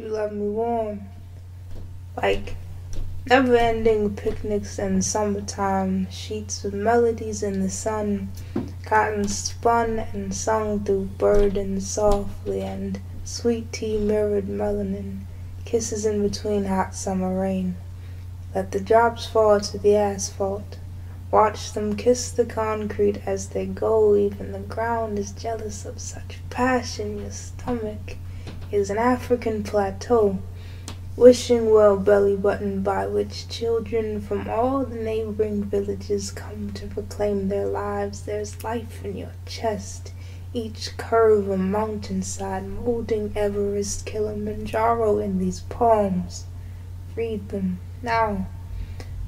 You love me warm, like never-ending picnics in summertime, sheets of melodies in the sun, cotton spun and sung through burden softly, and sweet tea mirrored melanin, kisses in between hot summer rain. Let the drops fall to the asphalt, watch them kiss the concrete as they go, even the ground is jealous of such passion, your stomach is an African plateau, wishing well belly button by which children from all the neighboring villages come to proclaim their lives. There's life in your chest, each curve a mountainside, molding Everest, Kilimanjaro in these palms. Read them now.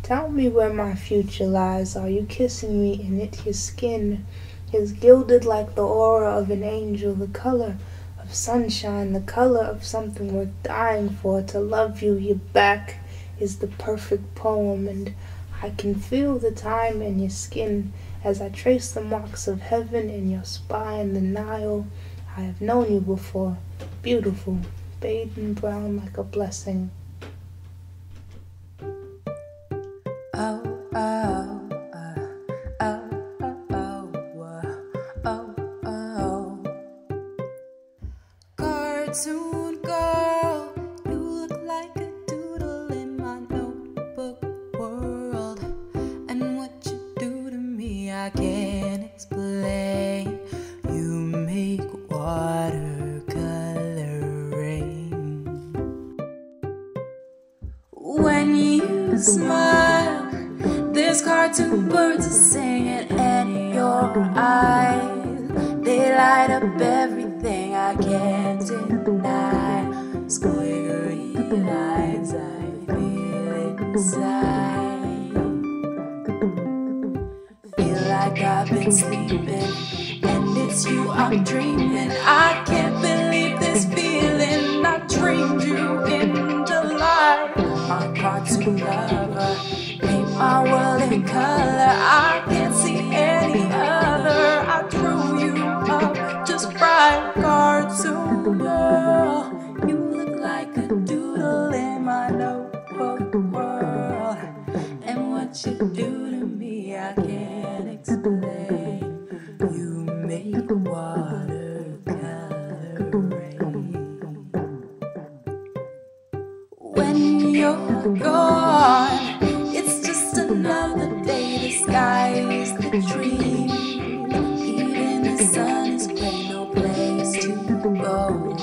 Tell me where my future lies. Are you kissing me in it? Your skin is gilded like the aura of an angel, the color of sunshine, the color of something worth dying for. To love you, your back is the perfect poem, and I can feel the time in your skin as I trace the marks of heaven in your spine. The Nile, I have known you before, beautiful, bathed in brown like a blessing. Soon, girl, you look like a doodle in my notebook world, and what you do to me I can't explain. You make watercolor rain. When you smile, there's cartoon birds singing in your eyes. They light up everything I can't deny. Squiggly lines, I feel inside. Feel like I've been sleeping, and it's you I'm dreaming. I can't believe this feeling. I dreamed you in July. My cartoon lover, paint my world in color. I can't see any other. I drew you up just right. Cartoon girl, you look like a doodle in my notebook world, and what you do to me I can't explain. You make watercolor rain. When you're gone, it's just another day. The sky is the dream, even the sun is gray. Go,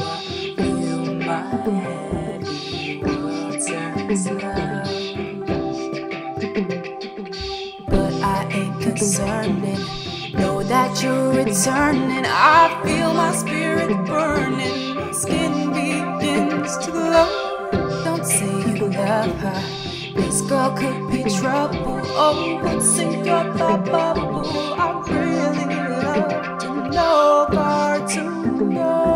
feel my head, world turns love. But I ain't concerned, know that you're returning. I feel my spirit burning, my skin begins to glow. Don't say you love her, this girl could be trouble. Oh, what's in your thought bubble? I really love to know cartoon girl.